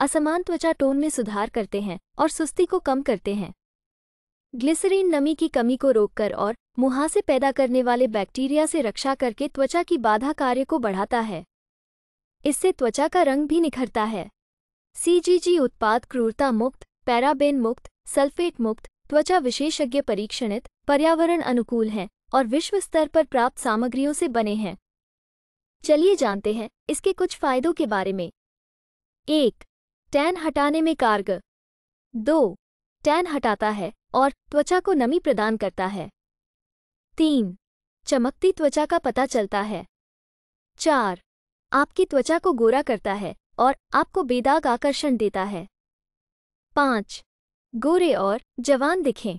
असमान त्वचा टोन में सुधार करते हैं और सुस्ती को कम करते हैं। ग्लिसरीन नमी की कमी को रोककर और मुहासे पैदा करने वाले बैक्टीरिया से रक्षा करके त्वचा की बाधा कार्य को बढ़ाता है। इससे त्वचा का रंग भी निखरता है। CGG उत्पाद क्रूरता मुक्त, पैराबेन मुक्त, सल्फेट मुक्त, त्वचा विशेषज्ञ परीक्षणित, पर्यावरण अनुकूल हैं और विश्व स्तर पर प्राप्त सामग्रियों से बने हैं। चलिए जानते हैं इसके कुछ फायदों के बारे में। 1. टैन हटाने में कारगर। 2. टैन हटाता है और त्वचा को नमी प्रदान करता है। 3. चमकती त्वचा का पता चलता है। 4. आपकी त्वचा को गोरा करता है और आपको बेदाग आकर्षण देता है। 5. गोरे और जवान दिखें।